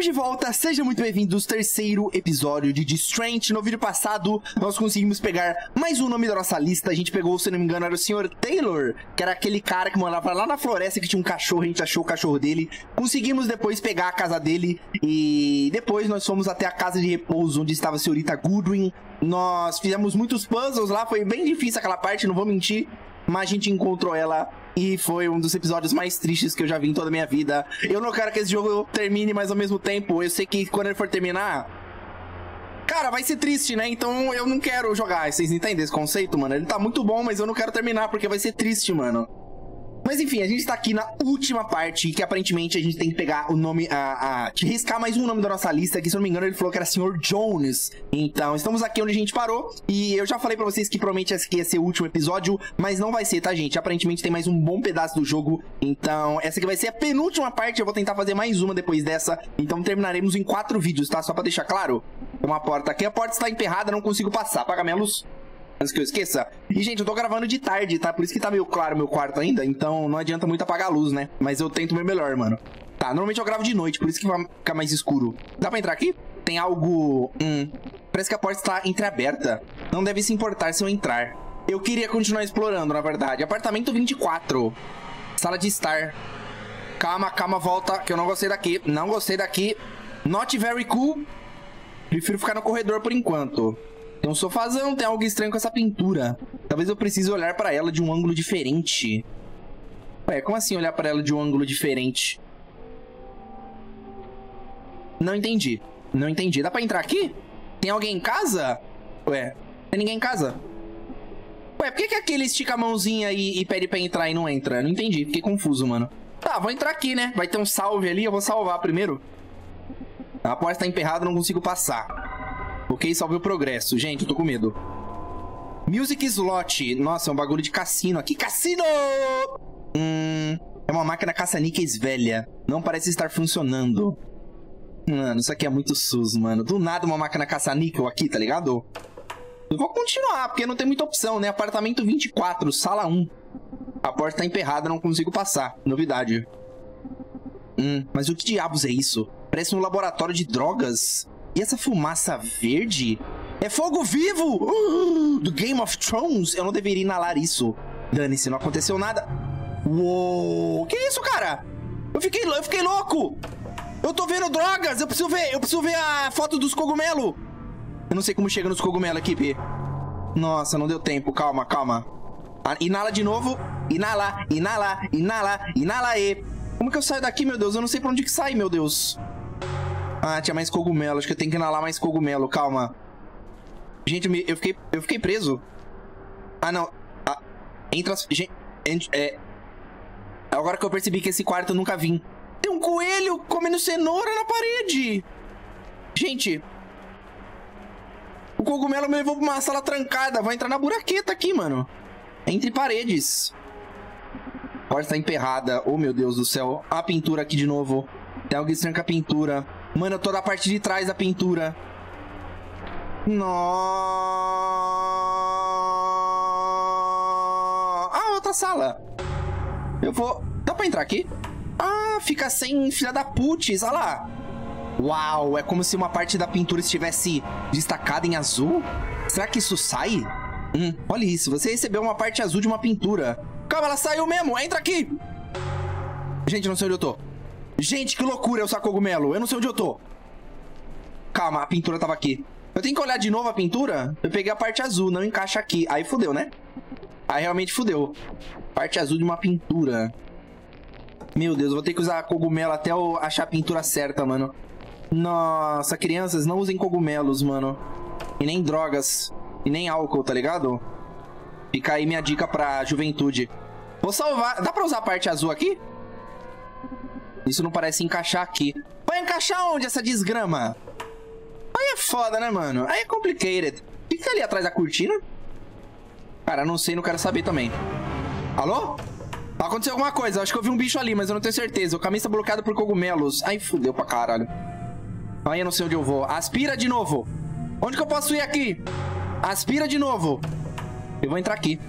Estamos de volta, sejam muito bem-vindos ao terceiro episódio de Distraint. No vídeo passado, nós conseguimos pegar mais um nome da nossa lista. A gente pegou, se não me engano, era o Sr. Taylor, que era aquele cara que morava lá na floresta, que tinha um cachorro, a gente achou o cachorro dele. Conseguimos depois pegar a casa dele e depois nós fomos até a casa de repouso, onde estava a senhorita Goodwin. Nós fizemos muitos puzzles lá, foi bem difícil aquela parte, não vou mentir, mas a gente encontrou ela. E foi um dos episódios mais tristes que eu já vi em toda a minha vida. Eu não quero que esse jogo termine, mas ao mesmo tempo eu sei que quando ele for terminar, cara, vai ser triste, né? Então eu não quero jogar. Vocês entendem esse conceito, mano? Ele tá muito bom, mas eu não quero terminar porque vai ser triste, mano. Mas enfim, a gente tá aqui na última parte, que aparentemente a gente tem que pegar o nome, riscar mais um nome da nossa lista, que se eu não me engano ele falou que era Sr. Jones. Então, estamos aqui onde a gente parou, e eu já falei pra vocês que provavelmente esse aqui ia ser o último episódio, mas não vai ser, tá, gente? Aparentemente tem mais um bom pedaço do jogo, então essa aqui vai ser a penúltima parte, eu vou tentar fazer mais uma depois dessa, então terminaremos em 4 vídeos, tá? Só pra deixar claro, uma porta aqui, a porta está emperrada, não consigo passar, apaga minha luz. Antes que eu esqueça. E, gente, eu tô gravando de tarde, tá? Por isso que tá meio claro meu quarto ainda. Então, não adianta muito apagar a luz, né? Mas eu tento o meu melhor, mano. Tá, normalmente eu gravo de noite, por isso que vai ficar mais escuro. Dá pra entrar aqui? Tem algo... Parece que a porta está entreaberta. Não deve se importar se eu entrar. Eu queria continuar explorando, na verdade. Apartamento 24. Sala de estar. Calma, calma, volta, que eu não gostei daqui. Não gostei daqui. Not very cool. Prefiro ficar no corredor por enquanto. Tem um sofazão, tem algo estranho com essa pintura. Talvez eu precise olhar pra ela de um ângulo diferente. Ué, como assim olhar pra ela de um ângulo diferente? Não entendi. Não entendi. Dá pra entrar aqui? Tem alguém em casa? Ué, tem ninguém em casa? Ué, por que aquele estica a mãozinha e pede pra entrar e não entra? Eu não entendi, fiquei confuso, mano. Tá, vou entrar aqui, né? Vai ter um salve ali, eu vou salvar primeiro. A porta tá emperrada, não consigo passar. Ok, salve o progresso. Gente, eu tô com medo. Music slot. Nossa, é um bagulho de cassino aqui. Cassino! É uma máquina caça-níqueis velha. Não parece estar funcionando. Mano, isso aqui é muito sus, mano. Do nada uma máquina caça-níquel aqui, tá ligado? Eu vou continuar, porque não tem muita opção, né? Apartamento 24, sala 1. A porta tá emperrada, não consigo passar. Novidade. Mas o que diabos é isso? Parece um laboratório de drogas. E essa fumaça verde? É fogo vivo! Do Game of Thrones? Eu não deveria inalar isso. Dane-se, não aconteceu nada. Uou! Que isso, cara? Eu fiquei louco! Eu tô vendo drogas! Eu preciso ver a foto dos cogumelos! Eu não sei como chega nos cogumelos aqui, P. Nossa, não deu tempo. Calma, calma. Inala de novo. Inala, inala, inala, inala e. Como que eu saio daqui, meu Deus? Eu não sei pra onde que sai, meu Deus. Ah, tinha mais cogumelo. Acho que eu tenho que inalar mais cogumelo. Calma. Gente, eu fiquei preso. Ah, não. Ah, entra as... Gente, agora que eu percebi que esse quarto eu nunca vim. Tem um coelho comendo cenoura na parede. Gente. O cogumelo me levou pra uma sala trancada. Vai entrar na buraqueta aqui, mano. Entre paredes. A porta tá emperrada. Oh, meu Deus do céu. A pintura aqui de novo. Tem algo estranho com a pintura. Mano, eu tô da parte de trás da pintura. Ah, outra sala. Eu vou... Dá pra entrar aqui? Ah, fica sem filha da putz. Olha lá. Uau, é como se uma parte da pintura estivesse destacada em azul. Será que isso sai? Olha isso, você recebeu uma parte azul de uma pintura. Calma, ela saiu mesmo. Entra aqui. Gente, não sei onde eu tô. Gente, que loucura, eu saco cogumelo. Eu não sei onde eu tô. Calma, a pintura tava aqui. Eu tenho que olhar de novo a pintura? Eu peguei a parte azul, não encaixa aqui. Aí fudeu, né? Aí realmente fudeu. Parte azul de uma pintura. Meu Deus, eu vou ter que usar cogumelo até eu achar a pintura certa, mano. Nossa, crianças, não usem cogumelos, mano. E nem drogas. E nem álcool, tá ligado? Fica aí minha dica pra juventude. Vou salvar... Dá pra usar a parte azul aqui? Isso não parece encaixar aqui. Vai encaixar onde essa desgrama? Aí é foda, né, mano? Aí é complicated. O que tá ali atrás da cortina? Cara, não sei, não quero saber também. Alô? Aconteceu alguma coisa. Acho que eu vi um bicho ali, mas eu não tenho certeza. O caminho está bloqueado por cogumelos. Ai, fudeu pra caralho. Aí eu não sei onde eu vou. Aspira de novo. Onde que eu posso ir aqui? Aspira de novo. Eu vou entrar aqui.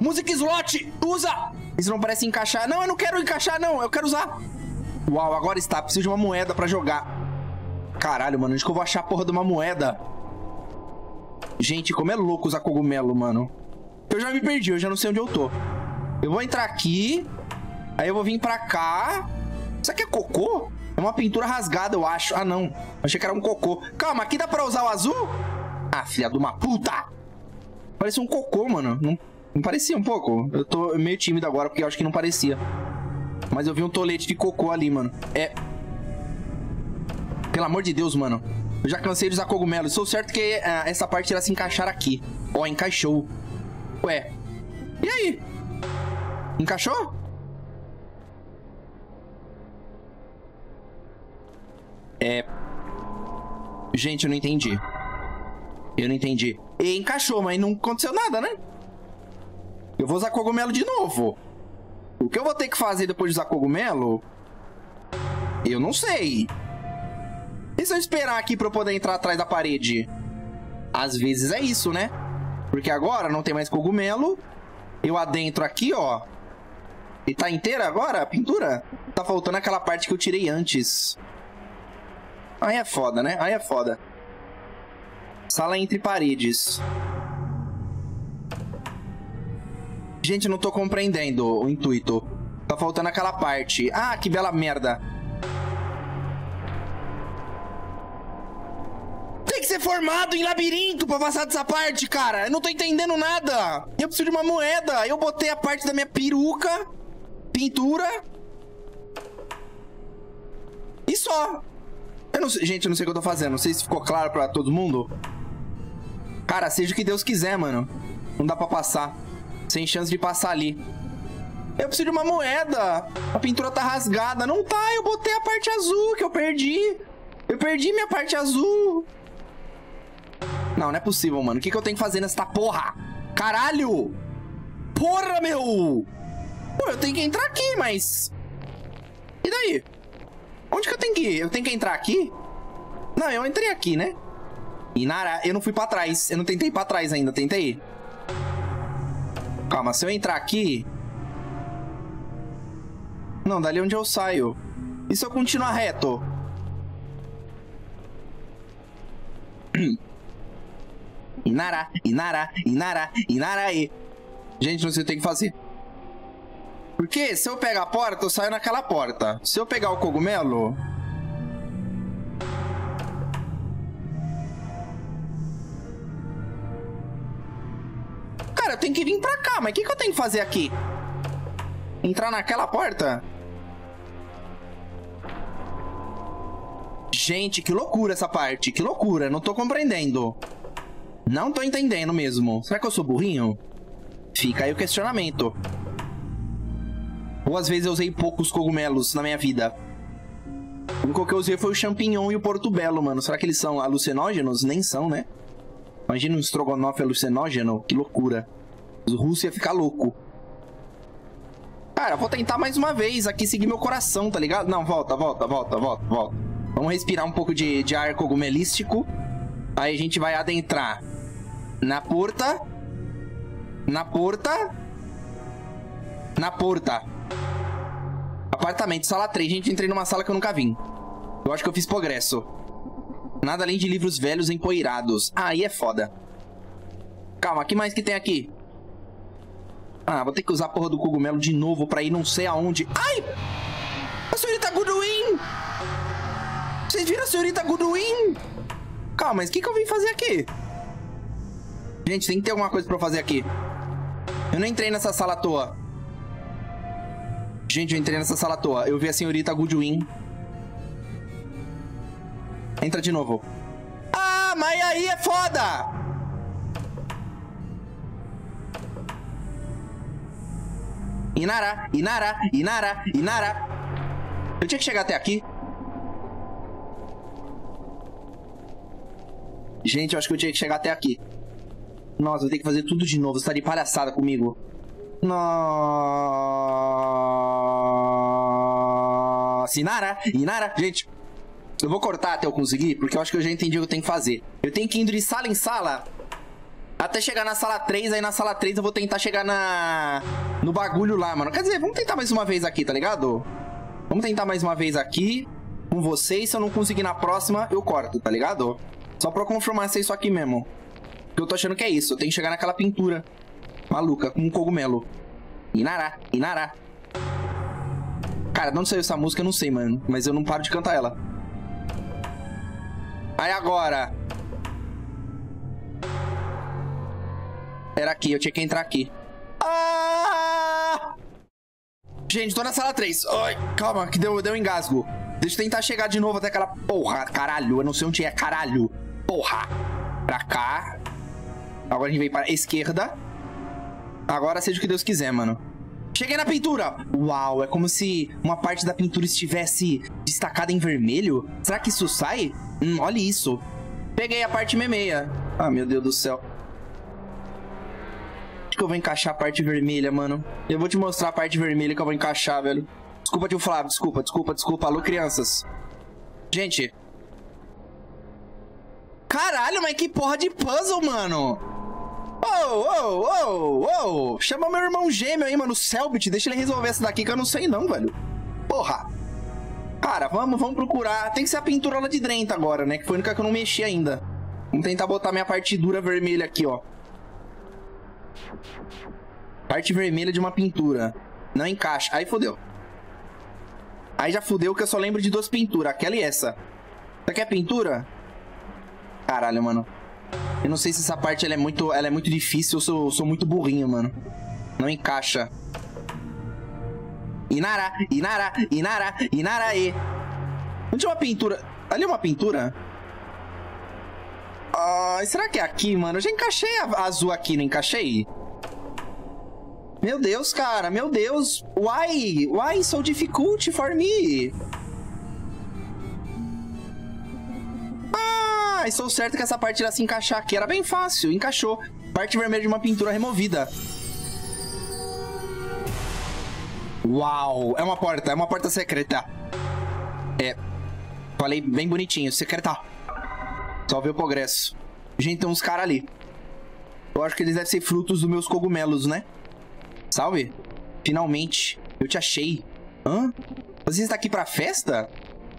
Music slot! Usa! Isso não parece encaixar. Não, eu não quero encaixar, não. Eu quero usar. Uau, agora está. Preciso de uma moeda pra jogar. Caralho, mano. Onde que eu vou achar a porra de uma moeda? Gente, como é louco usar cogumelo, mano. Eu já me perdi. Eu já não sei onde eu tô. Eu vou entrar aqui. Aí eu vou vir pra cá. Será que é cocô? É uma pintura rasgada, eu acho. Ah, não. Achei que era um cocô. Calma, aqui dá pra usar o azul? Ah, filha de uma puta! Parecia um cocô, mano. Não parecia um pouco? Eu tô meio tímido agora, porque eu acho que não parecia. Mas eu vi um tolete de cocô ali, mano. É... Pelo amor de Deus, mano. Eu já cansei de usar cogumelo. Sou certo que essa parte irá se encaixar aqui. Ó, encaixou. Ué. E aí? Encaixou? É... Gente, eu não entendi. Eu não entendi. E encaixou, mas não aconteceu nada, né? Eu vou usar cogumelo de novo. O que eu vou ter que fazer depois de usar cogumelo? Eu não sei. E se eu esperar aqui pra eu poder entrar atrás da parede? Às vezes é isso, né? Porque agora não tem mais cogumelo. Eu adentro aqui, ó. E tá inteira agora a pintura? Tá faltando aquela parte que eu tirei antes. Aí é foda, né? Aí é foda. Sala entre paredes. Gente, eu não tô compreendendo o intuito. Tá faltando aquela parte. Ah, que bela merda. Tem que ser formado em labirinto pra passar dessa parte, cara. Eu não tô entendendo nada. Eu preciso de uma moeda. Eu botei a parte da minha peruca. Pintura. E só. Eu não sei, gente, eu não sei o que eu tô fazendo. Não sei se ficou claro pra todo mundo. Cara, seja o que Deus quiser, mano. Não dá pra passar. Sem chance de passar ali. Eu preciso de uma moeda. A pintura tá rasgada. Não tá, eu botei a parte azul que eu perdi. Eu perdi minha parte azul. Não, não é possível, mano. O que, que eu tenho que fazer nessa porra? Caralho! Porra, meu! Pô, eu tenho que entrar aqui, mas... E daí? Onde que eu tenho que ir? Eu tenho que entrar aqui? Não, eu entrei aqui, né? E nada, eu não fui pra trás. Eu não tentei ir pra trás ainda, tentei. Calma, se eu entrar aqui... Não, dali é onde eu saio. E se eu continuar reto? Inara, Inara, Inara, Inaraê. Gente, não sei o que eu tenho que fazer. Porque se eu pegar a porta, eu saio naquela porta. Se eu pegar o cogumelo... Cara, eu tenho que vir pra cá, mas o que, que eu tenho que fazer aqui? Entrar naquela porta? Gente, que loucura essa parte, que loucura. Não tô compreendendo. Não tô entendendo mesmo. Será que eu sou burrinho? Fica aí o questionamento. Ou às vezes eu usei poucos cogumelos na minha vida. O único que eu usei foi o champignon e o portobello, mano. Será que eles são alucinógenos? Nem são, né? Imagina um estrogonofe alucinógeno. Que loucura. O russo ia ficar louco. Cara, eu vou tentar mais uma vez aqui seguir meu coração, tá ligado? Não, volta, volta, volta, volta, volta. Vamos respirar um pouco de ar cogumelístico. Aí a gente vai adentrar na porta. Na porta. Na porta. Apartamento, sala 3. Gente, eu entrei numa sala que eu nunca vim. Eu acho que eu fiz progresso. Nada além de livros velhos empoeirados. Aí é foda. Calma, o que mais que tem aqui? Ah, vou ter que usar a porra do cogumelo de novo pra ir não sei aonde. Ai! A senhorita Goodwin! Vocês viram a senhorita Goodwin? Calma, mas o que eu vim fazer aqui? Gente, tem que ter alguma coisa pra eu fazer aqui. Eu não entrei nessa sala à toa. Gente, eu entrei nessa sala à toa. Eu vi a senhorita Goodwin. Entra de novo. Ah, mas aí é foda! Inara, Inara, Inara, Inara. Eu tinha que chegar até aqui. Gente, eu acho que eu tinha que chegar até aqui. Nossa, vou ter que fazer tudo de novo. Você tá de palhaçada comigo. Nossa, Inara, Inara. Gente, eu vou cortar até eu conseguir, porque eu acho que eu já entendi o que eu tenho que fazer. Eu tenho que ir de sala em sala até chegar na sala 3. Aí na sala 3 eu vou tentar chegar no bagulho lá, mano. Quer dizer, vamos tentar mais uma vez aqui, tá ligado? Vamos tentar mais uma vez aqui com vocês. Se eu não conseguir na próxima, eu corto, tá ligado? Só pra confirmar se é isso aqui mesmo. Porque eu tô achando que é isso. Eu tenho que chegar naquela pintura maluca com um cogumelo. Inará, inará. Cara, de onde saiu essa música? Eu não sei, mano. Mas eu não paro de cantar ela. Aí agora. Era aqui. Eu tinha que entrar aqui. Ah! Gente, tô na sala 3. Ai, calma, que deu um engasgo. Deixa eu tentar chegar de novo até aquela... Porra, caralho. Eu não sei onde é, caralho. Porra. Pra cá. Agora a gente vem para a esquerda. Agora seja o que Deus quiser, mano. Cheguei na pintura. Uau, é como se uma parte da pintura estivesse destacada em vermelho. Será que isso sai? Olha isso. Peguei a parte meia. Ah, meu Deus do céu. Acho que eu vou encaixar a parte vermelha, mano. Eu vou te mostrar a parte vermelha que eu vou encaixar, velho. Desculpa, tio Flávio. Desculpa, desculpa, desculpa. Alô, crianças. Gente. Caralho, mas que porra de puzzle, mano. Oh. Chama meu irmão gêmeo aí, mano. O Cellbit. Deixa ele resolver essa daqui que eu não sei não, velho. Porra. Cara, vamos procurar. Tem que ser a pintura lá de Distraint agora, né? Que foi a única que eu não mexi ainda. Vamos tentar botar minha partidura vermelha aqui, ó. Parte vermelha de uma pintura. Não encaixa. Aí fodeu. Aí já fodeu que eu só lembro de duas pinturas. Aquela e essa. Isso aqui é pintura? Caralho, mano. Eu não sei se essa parte ela é muito difícil. Eu sou muito burrinho, mano. Não encaixa. Inará, inará, inará, inaraê. Onde é uma pintura? Ali é uma pintura? Ah, será que é aqui, mano? Eu já encaixei a azul aqui, não encaixei? Meu Deus, cara. Meu Deus. Why? Why so difficult for me? Ah, estou certo que essa parte irá se encaixar aqui. Era bem fácil. Encaixou. Parte vermelha de uma pintura removida. Uau. É uma porta. É uma porta secreta. É. Falei bem bonitinho. Secreta. Só ver o progresso. Gente, tem uns caras ali. Eu acho que eles devem ser frutos dos meus cogumelos, né? Salve. Finalmente. Eu te achei. Hã? Você está aqui pra festa?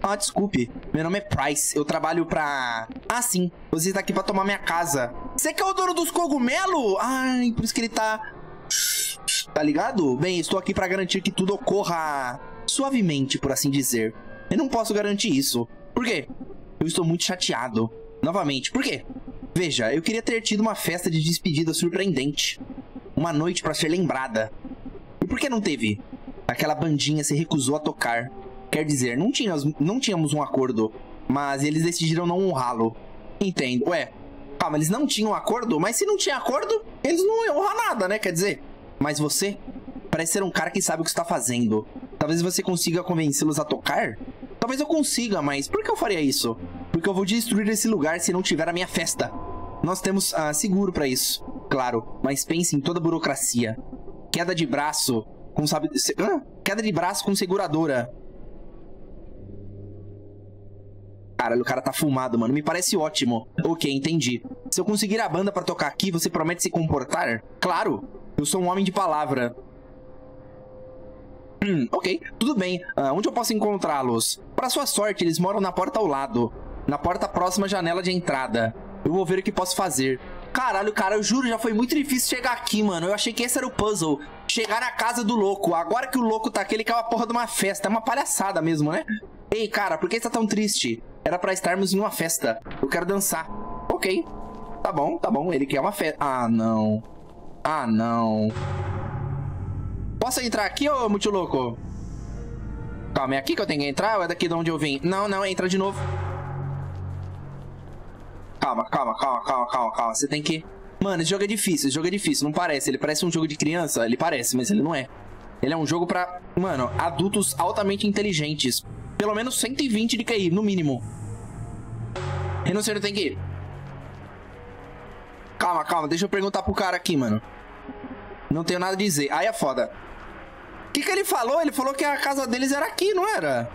Ah, desculpe. Meu nome é Price. Eu trabalho pra... Ah, sim. Você está aqui pra tomar minha casa. Você que é o dono dos cogumelos? Ai, por isso que ele tá... Tá ligado? Bem, estou aqui pra garantir que tudo ocorra... suavemente, por assim dizer. Eu não posso garantir isso. Por quê? Eu estou muito chateado. Novamente. Por quê? Veja, eu queria ter tido uma festa de despedida surpreendente. Uma noite pra ser lembrada. E por que não teve? Aquela bandinha se recusou a tocar. Quer dizer, não tínhamos um acordo. Mas eles decidiram não honrá-lo. Entendo. Ué, calma, eles não tinham acordo? Mas se não tinha acordo, eles não iam honrar nada, né? Quer dizer, mas você parece ser um cara que sabe o que está fazendo. Talvez você consiga convencê-los a tocar? Talvez eu consiga, mas por que eu faria isso? Porque eu vou destruir esse lugar se não tiver a minha festa. Nós temos seguro pra isso. Claro, mas pense em toda a burocracia. Queda de braço com... Queda de braço com seguradora. Caralho, o cara tá fumado, mano. Me parece ótimo. Ok, entendi. Se eu conseguir a banda pra tocar aqui, você promete se comportar? Claro, eu sou um homem de palavra. Ok, tudo bem. Onde eu posso encontrá-los? Pra sua sorte, eles moram na porta ao lado. Na porta próxima à janela de entrada. Eu vou ver o que posso fazer. Caralho, cara, eu juro, já foi muito difícil chegar aqui, mano. Eu achei que esse era o puzzle. Chegar na casa do louco. Agora que o louco tá aqui, ele quer uma porra de uma festa. É uma palhaçada mesmo, né? Ei, cara, por que você tá tão triste? Era pra estarmos em uma festa. Eu quero dançar. Ok. Tá bom, tá bom. Ele quer uma festa. Ah, não. Ah, não. Posso entrar aqui, ô multilouco? Calma, é aqui que eu tenho que entrar ou é daqui de onde eu vim? Não, não, entra de novo. Calma, calma, calma, calma, calma, calma. Você tem que... Mano, esse jogo é difícil, não parece. Ele parece um jogo de criança? Ele parece, mas ele não é. Ele é um jogo pra, mano, adultos altamente inteligentes. Pelo menos 120 de QI, no mínimo. Eu não sei onde tem que ir. Calma, calma, deixa eu perguntar pro cara aqui, mano. Não tenho nada a dizer. Aí é foda. O que que ele falou? Ele falou que a casa deles era aqui, não era?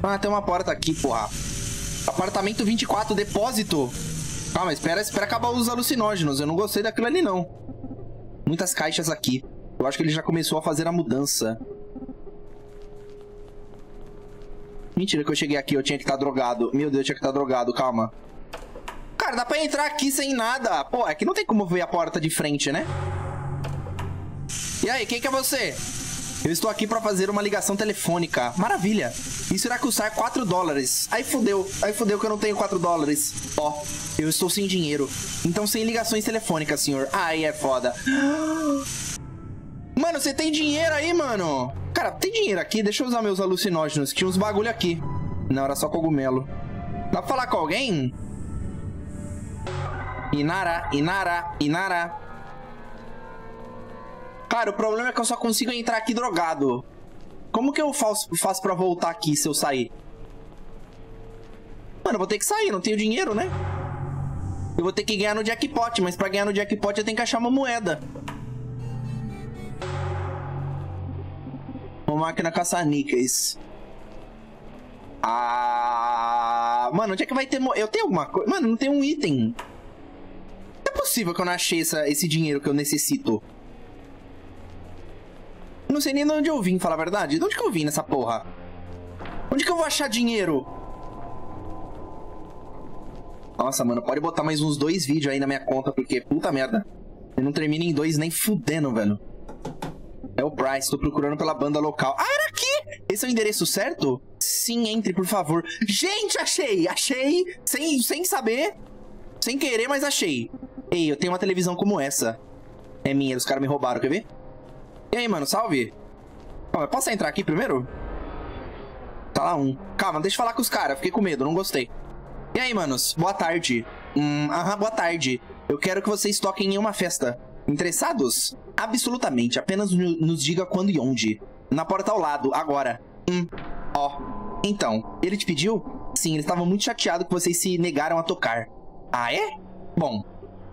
Ah, tem uma porta aqui, porra. Apartamento 24, depósito. Calma, espera acabar os alucinógenos. Eu não gostei daquilo ali, não. Muitas caixas aqui. Eu acho que ele já começou a fazer a mudança. Mentira que eu cheguei aqui, eu tinha que estar drogado. Meu Deus, eu tinha que estar drogado, calma. Cara, dá pra entrar aqui sem nada. Pô, aqui não tem como ver a porta de frente, né? E aí, quem que é você? Eu estou aqui pra fazer uma ligação telefônica. Maravilha. Isso irá custar 4 dólares. Aí fudeu que eu não tenho 4 dólares. Ó, eu estou sem dinheiro. Então sem ligações telefônicas, senhor. Aí é foda. Mano, você tem dinheiro aí, mano? Cara, tem dinheiro aqui? Deixa eu usar meus alucinógenos. Tinha uns bagulho aqui. Não, era só cogumelo. Dá pra falar com alguém? Inara, Inara, Inara. Cara, o problema é que eu só consigo entrar aqui drogado. Como que eu faço pra voltar aqui se eu sair? Mano, eu vou ter que sair, não tenho dinheiro, né? Eu vou ter que ganhar no jackpot, mas pra ganhar no jackpot eu tenho que achar uma moeda. Uma máquina caça-níqueis. Ah... Mano, onde é que vai ter... Eu tenho alguma coisa... Mano, não tem um item. Não é possível que eu não achei esse dinheiro que eu necessito. Não sei nem de onde eu vim, falar a verdade. De onde que eu vim nessa porra? Onde que eu vou achar dinheiro? Nossa, mano, pode botar mais uns 2 vídeos aí na minha conta, porque puta merda. Eu não termino em 2 nem fudendo, velho. É o Price, tô procurando pela banda local. Ah, era aqui! Esse é o endereço certo? Sim, entre, por favor. Gente, achei! Achei! Sem saber, sem querer, mas achei. Ei, eu tenho uma televisão como essa. É minha, os caras me roubaram, quer ver? E aí, mano, salve? Calma, posso entrar aqui primeiro? Tá lá um. Calma, deixa eu falar com os caras. Fiquei com medo, não gostei. E aí, manos? Boa tarde. Aham, boa tarde. Eu quero que vocês toquem em uma festa. Interessados? Absolutamente. Apenas nos diga quando e onde. Na porta ao lado, agora. Ó. Então, ele te pediu? Sim, ele estava muito chateado que vocês se negaram a tocar. Ah, é? Bom,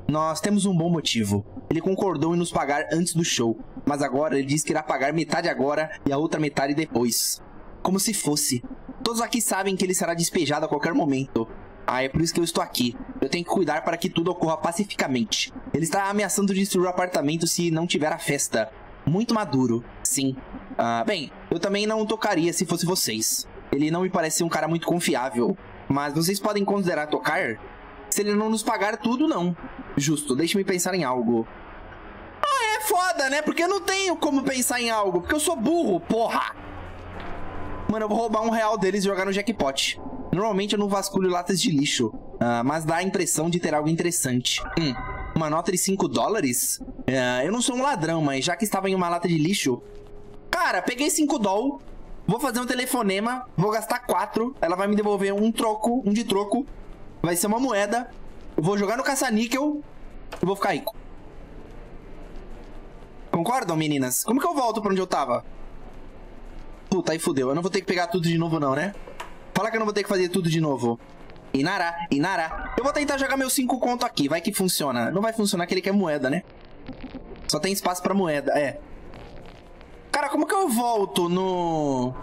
nós temos um bom motivo. Ele concordou em nos pagar antes do show, mas agora ele diz que irá pagar metade agora e a outra metade depois. Como se fosse. Todos aqui sabem que ele será despejado a qualquer momento. Ah, é por isso que eu estou aqui. Eu tenho que cuidar para que tudo ocorra pacificamente. Ele está ameaçando destruir o apartamento se não tiver a festa. Muito maduro, sim. Ah, bem, eu também não tocaria se fosse vocês. Ele não me parece um cara muito confiável. Mas vocês podem considerar tocar? Se ele não nos pagar tudo, não. Justo, deixe-me pensar em algo. Ah, é foda, né? Porque eu não tenho como pensar em algo. Porque eu sou burro, porra. Mano, eu vou roubar R$1 deles e jogar no jackpot. Normalmente eu não vasculho latas de lixo. Mas dá a impressão de ter algo interessante. Uma nota de 5 dólares? Eu não sou um ladrão, mas já que estava em uma lata de lixo... Cara, peguei 5 doll. Vou fazer um telefonema. Vou gastar 4. Ela vai me devolver um de troco. Vai ser uma moeda. Eu vou jogar no caça-níquel e vou ficar rico. Concordam, meninas? Como que eu volto pra onde eu tava? Puta, aí fudeu. Eu não vou ter que pegar tudo de novo, não, né? Fala que eu não vou ter que fazer tudo de novo. Inara, Inara. Eu vou tentar jogar meus 5 conto aqui. Vai que funciona. Não vai funcionar que ele quer moeda, né? Só tem espaço pra moeda, é. Cara, como que eu volto no...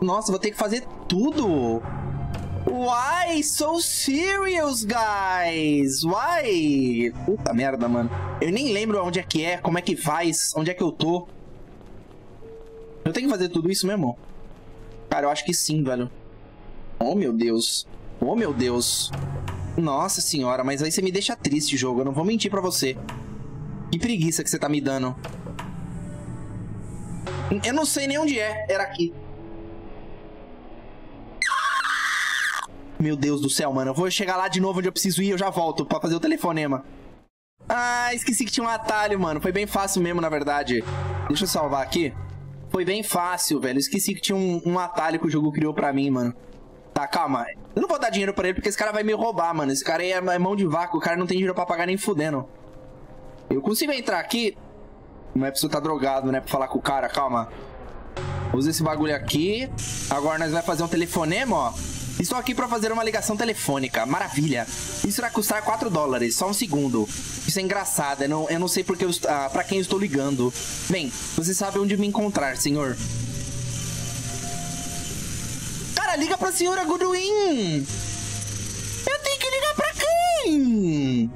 Nossa, vou ter que fazer tudo... Why so serious, guys? Why? Puta merda, mano. Eu nem lembro onde é que é, como é que faz, onde é que eu tô. Eu tenho que fazer tudo isso mesmo? Cara, eu acho que sim, velho. Oh, meu Deus. Oh, meu Deus. Nossa senhora, mas aí você me deixa triste, jogo. Eu não vou mentir pra você. Que preguiça que você tá me dando. Eu não sei nem onde é. Era aqui. Meu Deus do céu, mano. Eu vou chegar lá de novo onde eu preciso ir e eu já volto pra fazer o telefonema. Ah, esqueci que tinha um atalho, mano. Foi bem fácil mesmo, na verdade. Deixa eu salvar aqui. Foi bem fácil, velho. Esqueci que tinha um atalho que o jogo criou pra mim, mano. Tá, calma. Eu não vou dar dinheiro pra ele porque esse cara vai me roubar, mano. Esse cara aí é mão de vaca. O cara não tem dinheiro pra pagar nem fudendo. Eu consigo entrar aqui? Não é preciso estar drogado, né? Pra falar com o cara, calma. Usa esse bagulho aqui. Agora nós vamos fazer um telefonema, ó. Estou aqui para fazer uma ligação telefônica. Maravilha. Isso irá custar 4 dólares. Só um segundo. Isso é engraçado. Eu não sei porque para quem eu estou ligando. Bem, você sabe onde me encontrar, senhor. Cara, liga para a senhora Goodwin. Eu tenho que ligar para quem?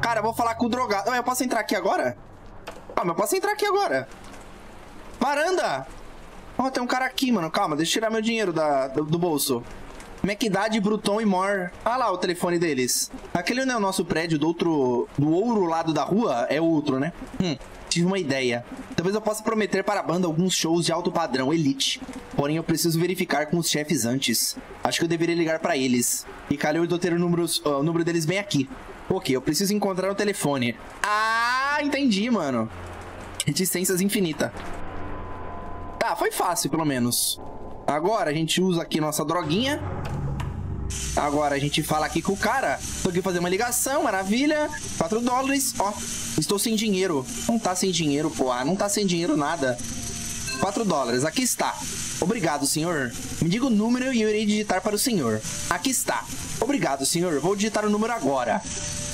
Cara, eu vou falar com o drogado. Eu posso entrar aqui agora? Eu posso entrar aqui agora. Varanda. Ó, tem um cara aqui, mano. Calma, deixa eu tirar meu dinheiro do bolso. McDade, Bruton e More. Ah lá o telefone deles. Aquele não é o nosso prédio do outro lado da rua? É outro, né? Tive uma ideia. Talvez eu possa prometer para a banda alguns shows de alto padrão, elite. Porém, eu preciso verificar com os chefes antes. Acho que eu deveria ligar para eles. E calhou de eu ter o número deles bem aqui. Ok, eu preciso encontrar o telefone. Ah, entendi, mano. Reticências infinita. Tá, foi fácil, pelo menos. Agora a gente usa aqui nossa droguinha. Agora a gente fala aqui com o cara. Tô aqui fazer uma ligação, maravilha. 4 dólares, ó. Estou sem dinheiro. Não tá sem dinheiro, pô. Ah, não tá sem dinheiro nada. 4 dólares, aqui está. Obrigado, senhor. Me diga o número e eu irei digitar para o senhor. Aqui está. Obrigado, senhor. Vou digitar o número agora.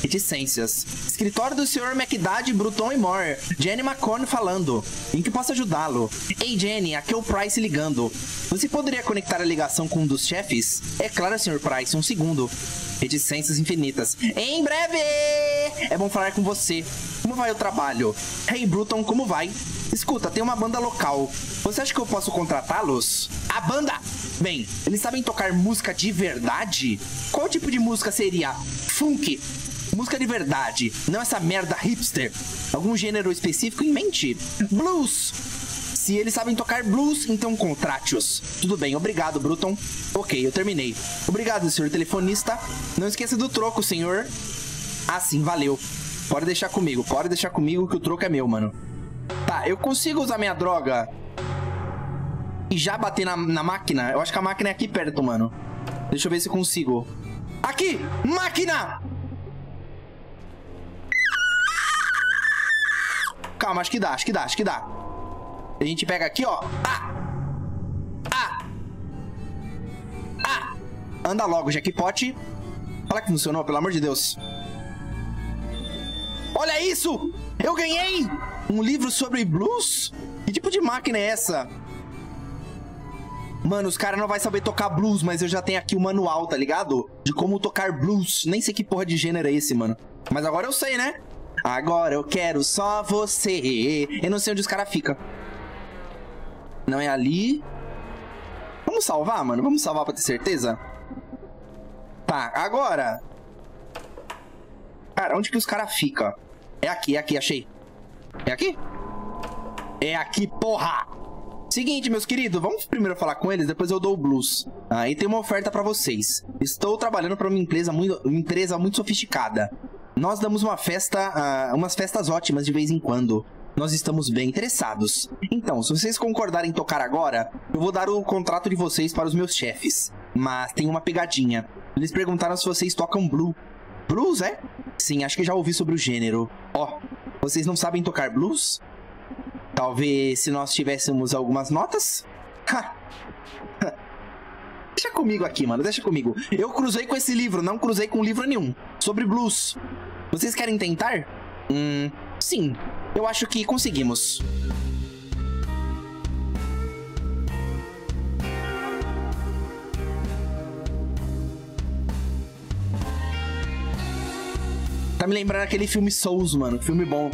Reticências. Escritório do Sr. McDade, Bruton e More. Jenny McCorn falando. Em que posso ajudá-lo? Ei, Jenny, aqui é o Price ligando. Você poderia conectar a ligação com um dos chefes? É claro, Sr. Price, um segundo. Reticências infinitas. Em breve! É bom falar com você. Como vai o trabalho? Hey, Bruton, como vai? Escuta, tem uma banda local. Você acha que eu posso contratá-los? A banda! Bem, eles sabem tocar música de verdade? Qual tipo de música seria? Funk! Música de verdade, não essa merda hipster. Algum gênero específico em mente? Blues! Se eles sabem tocar blues, então contrate-os. Tudo bem, obrigado, Bruton. Ok, eu terminei. Obrigado, senhor telefonista. Não esqueça do troco, senhor. Ah, sim, valeu. Pode deixar comigo que o troco é meu, mano. Tá, eu consigo usar minha droga e já bater na máquina? Eu acho que a máquina é aqui perto, mano. Deixa eu ver se eu consigo. Aqui! Máquina! Calma, acho que dá. A gente pega aqui, ó. Anda logo, jackpot. Fala que funcionou, pelo amor de Deus. Olha isso! Eu ganhei! Um livro sobre blues? Que tipo de máquina é essa? Mano, os caras não vão saber tocar blues, mas eu já tenho aqui o manual, tá ligado? De como tocar blues. Nem sei que porra de gênero é esse, mano. Mas agora eu sei, né? Agora eu quero só você. Eu não sei onde os caras ficam. Não é ali. Vamos salvar, mano? Vamos salvar pra ter certeza? Tá, agora. Cara, onde que os caras ficam? É aqui, achei. É aqui? É aqui, porra! Seguinte, meus queridos, vamos primeiro falar com eles, depois eu dou o blues. Aí tem uma oferta pra vocês. Estou trabalhando pra uma empresa muito sofisticada. Nós damos uma festa, umas festas ótimas de vez em quando. Nós estamos bem interessados. Então, se vocês concordarem em tocar agora, eu vou dar o contrato de vocês para os meus chefes. Mas tem uma pegadinha. Eles perguntaram se vocês tocam blues. Blues, é? Sim, acho que já ouvi sobre o gênero. Ó, vocês não sabem tocar blues? Talvez se nós tivéssemos algumas notas? Deixa comigo aqui, mano, deixa comigo. Eu cruzei com esse livro, não cruzei com livro nenhum. Sobre blues. Vocês querem tentar? Sim. Eu acho que conseguimos. Tá me lembrando aquele filme Souls, mano. Filme bom.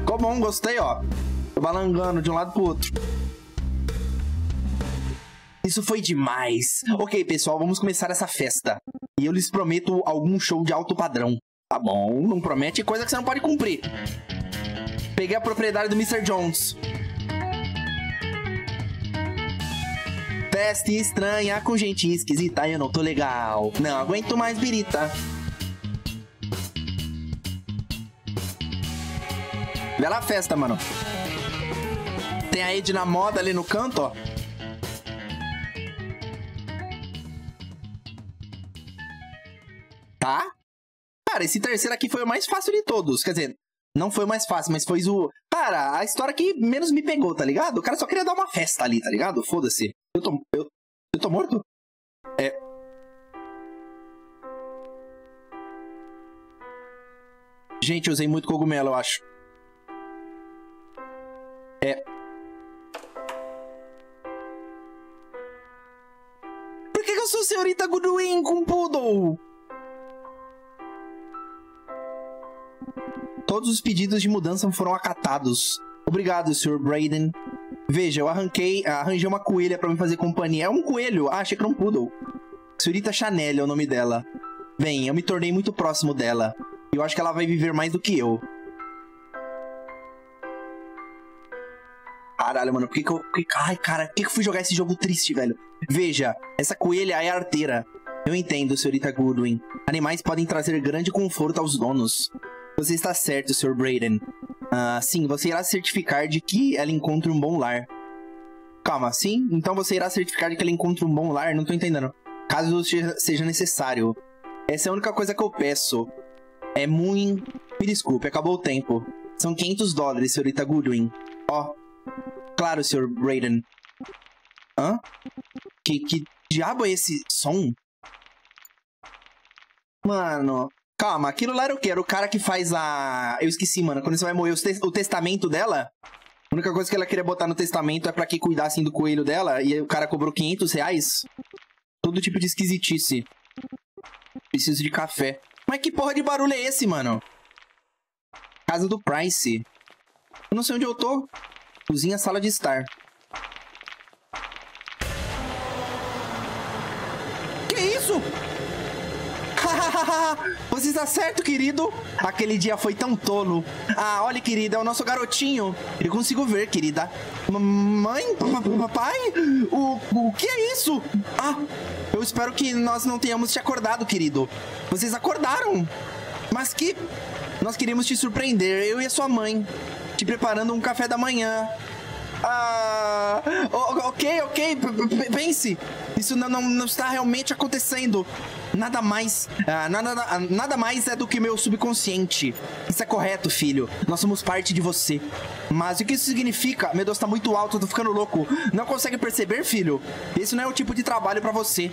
Ficou bom, gostei, ó. Tô balangando de um lado pro outro. Isso foi demais. Ok, pessoal, vamos começar essa festa. E eu lhes prometo algum show de alto padrão. Tá bom, não promete coisa que você não pode cumprir. Peguei a propriedade do Mr. Jones. Festa estranha com gente esquisita, eu não tô legal. Não aguento mais birita. Bela festa, mano. Tem a Ed na moda ali no canto, ó. Tá? Cara, esse terceiro aqui foi o mais fácil de todos. Quer dizer, não foi o mais fácil, mas foi o... Cara, a história que menos me pegou, tá ligado? O cara só queria dar uma festa ali, tá ligado? Foda-se. Eu tô morto? É... Gente, eu usei muito cogumelo, eu acho. É... Por que eu sou senhorita Goodwin com poodle? Todos os pedidos de mudança foram acatados. Obrigado, Sr. Brayden. Veja, eu arranjei uma coelha pra me fazer companhia. É um coelho? Ah, achei que era um poodle. Senhorita Chanel é o nome dela. Bem, eu me tornei muito próximo dela. E eu acho que ela vai viver mais do que eu. Caralho, mano, por que que eu... Ai, cara, por que que eu fui jogar esse jogo triste, velho? Veja, essa coelha é arteira. Eu entendo, senhorita Goodwin. Animais podem trazer grande conforto aos donos. Você está certo, Sr. Brayden. Ah, sim, você irá certificar de que ela encontre um bom lar. Calma, sim? Então você irá certificar de que ela encontre um bom lar? Não tô entendendo. Caso seja necessário. Essa é a única coisa que eu peço. É muito... Me desculpe, acabou o tempo. São $500, senhorita Goodwin. Ó. Claro, Sr. Brayden. Hã? Que diabo é esse som? Mano... Calma, aquilo lá era o quê? Era o cara que faz a... Eu esqueci, mano. Quando você vai morrer, o testamento dela... A única coisa que ela queria botar no testamento é pra que cuidassem do coelho dela. E aí o cara cobrou R$500. Todo tipo de esquisitice. Preciso de café. Mas que porra de barulho é esse, mano? Casa do Price. Eu não sei onde eu tô. Cozinha, sala de estar. Que isso? Você está certo, querido? Aquele dia foi tão tolo. Ah, olha, querida, é o nosso garotinho. Eu consigo ver, querida. Mãe? Papai? O que é isso? Ah, eu espero que nós não tenhamos te acordado, querido. Vocês acordaram? Mas que... Nós queríamos te surpreender, eu e a sua mãe. Te preparando um café da manhã. Ah... Ok. Pense. Isso não está realmente acontecendo. Nada mais. Nada mais é do que meu subconsciente. Isso é correto, filho. Nós somos parte de você. Mas o que isso significa? Meu Deus, tá muito alto, eu tô ficando louco. Não consegue perceber, filho? Esse não é o tipo de trabalho pra você.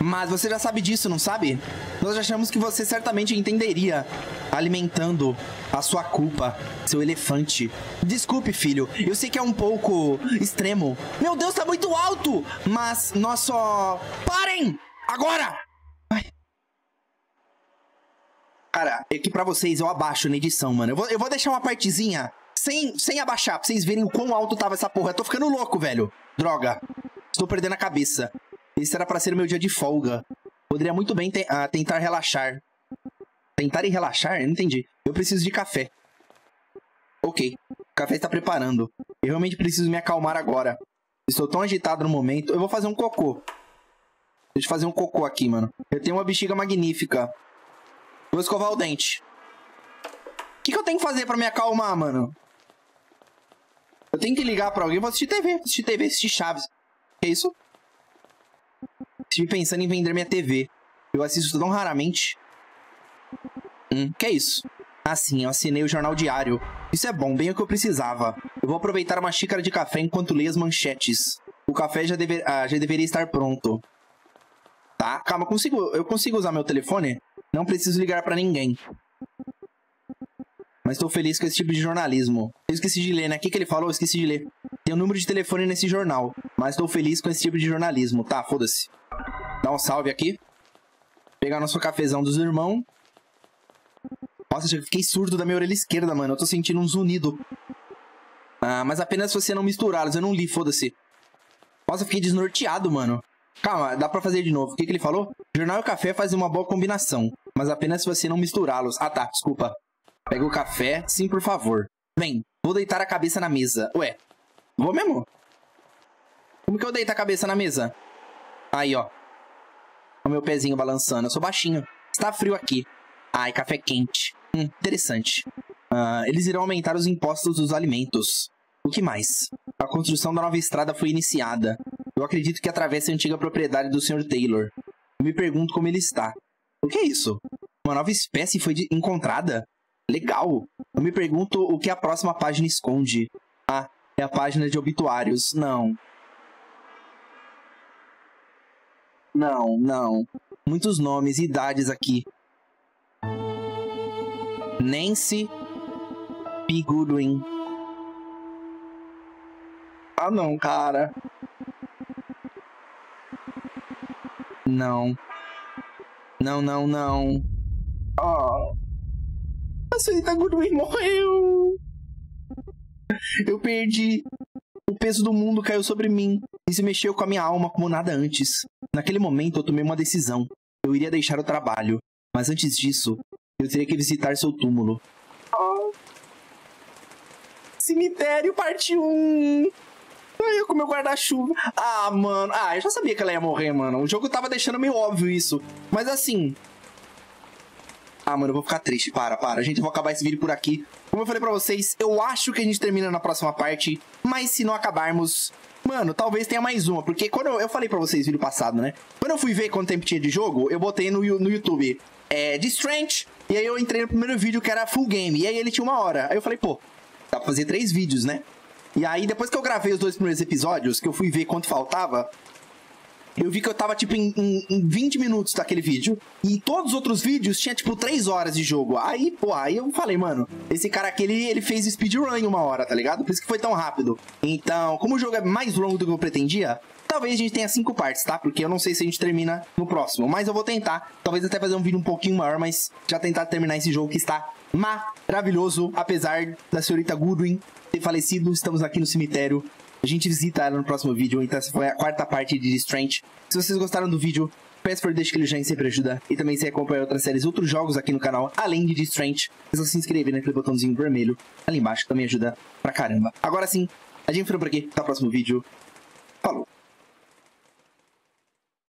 Mas você já sabe disso, não sabe? Nós achamos que você certamente entenderia. Alimentando a sua culpa, seu elefante. Desculpe, filho, eu sei que é um pouco extremo. Meu Deus, tá muito alto! Mas nós só... Parem! Agora! Ai. Cara, aqui pra vocês eu abaixo na edição, mano. Eu vou deixar uma partezinha sem abaixar, pra vocês verem o quão alto tava essa porra. Eu tô ficando louco, velho. Droga. Estou perdendo a cabeça. Esse era pra ser o meu dia de folga. Poderia muito bem tentar relaxar. Tentar e relaxar? Não entendi. Eu preciso de café. Ok. O café está preparando. Eu realmente preciso me acalmar agora. Estou tão agitado no momento. Eu vou fazer um cocô. Deixa eu fazer um cocô aqui, mano. Eu tenho uma bexiga magnífica. Vou escovar o dente. O que eu tenho que fazer pra me acalmar, mano? Eu tenho que ligar pra alguém. Vou assistir TV. Assistir Chaves. Que isso? Estive pensando em vender minha TV. Eu assisto tão raramente. Que é isso? Ah, sim. Eu assinei o jornal diário. Isso é bom. Bem o que eu precisava. Eu vou aproveitar uma xícara de café enquanto leio as manchetes. O café já deveria estar pronto. Tá, calma, eu consigo usar meu telefone? Não preciso ligar pra ninguém. Mas estou feliz com esse tipo de jornalismo. Eu esqueci de ler, né? O que ele falou? Eu esqueci de ler. Tem um número de telefone nesse jornal. Mas estou feliz com esse tipo de jornalismo. Tá, foda-se. Dá um salve aqui. Pegar nosso cafezão dos irmãos. Nossa, já fiquei surdo da minha orelha esquerda, mano. Eu tô sentindo um zunido. Ah, mas apenas se você não misturá-los. Eu não li, foda-se. Nossa, eu fiquei desnorteado, mano. Calma, dá pra fazer de novo. O que ele falou? Jornal e café fazem uma boa combinação, mas apenas se você não misturá-los. Ah, tá, desculpa. Pega o café, sim, por favor. Bem, vou deitar a cabeça na mesa. Ué, vou mesmo? Como que eu deito a cabeça na mesa? Aí, ó. O meu pezinho balançando. Eu sou baixinho. Está frio aqui. Ai, café quente. Interessante. Eles irão aumentar os impostos dos alimentos. O que mais? A construção da nova estrada foi iniciada. Eu acredito que atravessa a antiga propriedade do Sr. Taylor. Eu me pergunto como ele está. O que é isso? Uma nova espécie foi encontrada? Legal. Eu me pergunto o que a próxima página esconde. Ah, é a página de obituários. Não. Muitos nomes e idades aqui. Nancy P. Goodwin. Ah, não, cara. Não. Oh. A senhorita Goodwin morreu. Eu perdi peso do mundo caiu sobre mim e se mexeu com a minha alma como nada antes. Naquele momento eu tomei uma decisão. Eu iria deixar o trabalho, mas antes disso, eu teria que visitar seu túmulo. Oh. Cemitério, parte 1. Eu com meu guarda-chuva. Ah, mano. Ah, eu já sabia que ela ia morrer, mano. O jogo tava deixando meio óbvio isso. Mas assim... Ah, mano, eu vou ficar triste. Para. Gente, eu vou acabar esse vídeo por aqui. Como eu falei pra vocês, eu acho que a gente termina na próxima parte. Mas se não acabarmos... Mano, talvez tenha mais uma, porque quando eu falei pra vocês no vídeo passado, né? Quando eu fui ver quanto tempo tinha de jogo, eu botei no YouTube Distraint, e aí eu entrei no primeiro vídeo que era full game, e aí ele tinha 1 hora. Aí eu falei, pô, dá pra fazer 3 vídeos, né? E aí depois que eu gravei os 2 primeiros episódios, que eu fui ver quanto faltava, eu vi que eu tava tipo em 20 minutos daquele vídeo, e todos os outros vídeos tinha tipo 3 horas de jogo. Aí, pô, aí eu falei, mano, esse cara aqui, ele fez speedrun em 1 hora, tá ligado? Por isso que foi tão rápido. Então, como o jogo é mais longo do que eu pretendia, talvez a gente tenha 5 partes, tá? Porque eu não sei se a gente termina no próximo, mas eu vou tentar. Talvez até fazer um vídeo um pouquinho maior, mas já tentar terminar esse jogo que está maravilhoso. Apesar da senhorita Goodwin ter falecido, estamos aqui no cemitério. A gente visita ela no próximo vídeo. Então essa foi a 4ª parte de Distraint. Se vocês gostaram do vídeo, peço por deixar aquele joinha, sempre ajuda. E também se acompanha outras séries, outros jogos aqui no canal, além de Distraint. É só se inscrever naquele botãozinho vermelho ali embaixo, também ajuda pra caramba. Agora sim, a gente foi por aqui. Até o próximo vídeo. Falou!